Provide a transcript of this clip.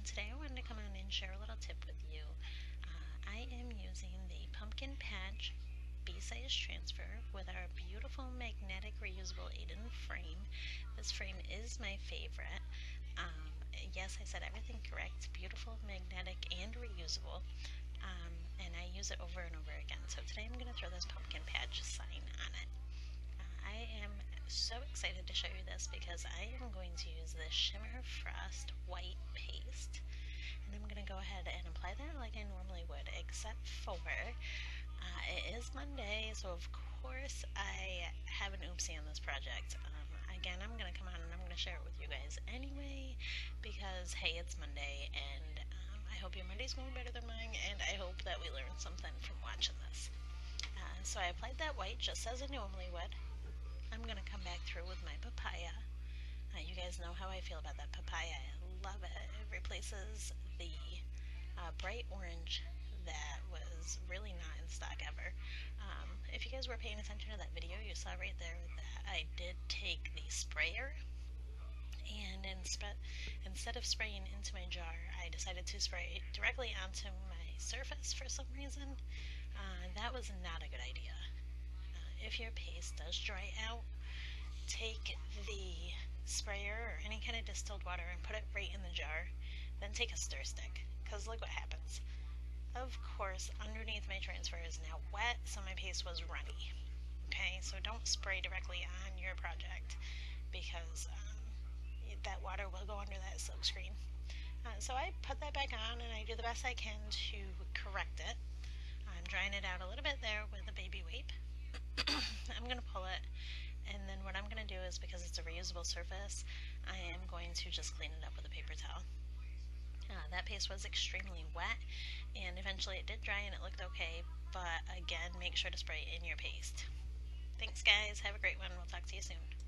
and today I wanted to come on and share a little tip with you. I am using the Pumpkin Patch B Size Transfer with our beautiful magnetic reusable Aiden frame. This frame is my favorite. Yes, I said everything correct. Beautiful, magnetic, and reusable. And I use it over and over again. So today I'm going to throw this pumpkin patch sign on it. I am so excited to show you this because I am going to use this Shimmer Frost White paste. And I'm going to go ahead and apply that like I normally would, except for it is Monday, so of course I have an oopsie on this project. Again, I'm going to come on and I'm going to share it with you guys anyway because, hey, it's Monday, and I hope your Monday's going better than mine, and I hope that we learned something from watching this. So I applied that white just as I normally would. I'm going to come back through with my papaya. You guys know how I feel about that papaya. I love it. It replaces the bright orange that was really not in stock ever. If you guys were paying attention to that video, you saw right there that I did take the sprayer, and instead of spraying into my jar, I decided to spray directly onto my surface for some reason. That was not a good idea. If your paste does dry out, take the sprayer or any kind of distilled water and put it right in the jar, then take a stir stick, because look what happens. Of course, underneath my transfer is now wet, so my paste was runny. Okay, so don't spray directly on your project, because that water will go under that silk screen. So I put that back on, and I do the best I can to correct it. I'm drying it out a little bit there with a baby wipe. I'm going to pull it, and then what I'm going to do is, because it's a reusable surface, I am going to just clean it up with a paper towel. That paste was extremely wet, and eventually it did dry and it looked okay, but again, make sure to spray in your paste. Thanks guys, have a great one, we'll talk to you soon.